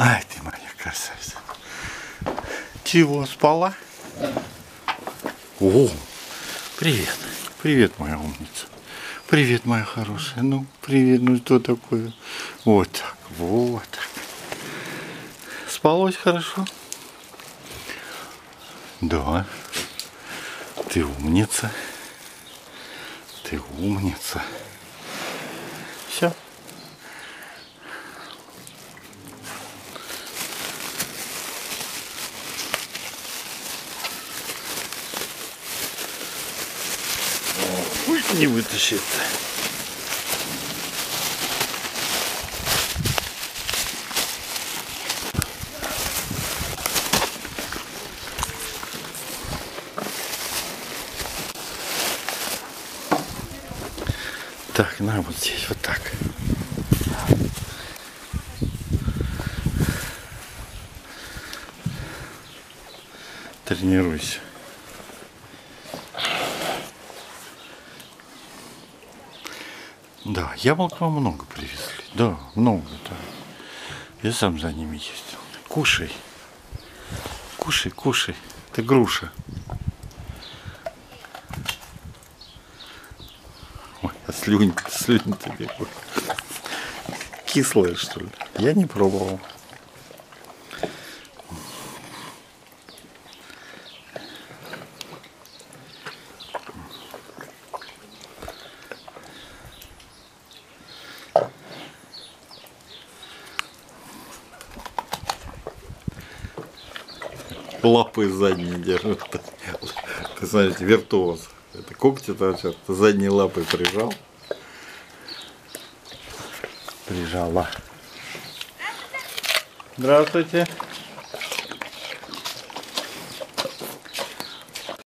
Ай, ты моя красавица. Чего, спала? О, привет. Привет, моя умница. Привет, моя хорошая. Ну, привет, ну что такое? Вот так, вот так. Спалось хорошо? Да. Ты умница. Ты умница. Все. Ой, не вытащит. Так, на, вот здесь, вот так. Тренируйся. Да, яблок вам много привезли. Да, много, да. Я сам за ними ездил. Кушай. Кушай, кушай. Это груша. Слюнь-то бегут. Кислая, что ли? Я не пробовал. Лапы задние держат. Ты смотрите, виртуоз. Это когти торчат. Задние лапы прижал. Прижала. Здравствуйте.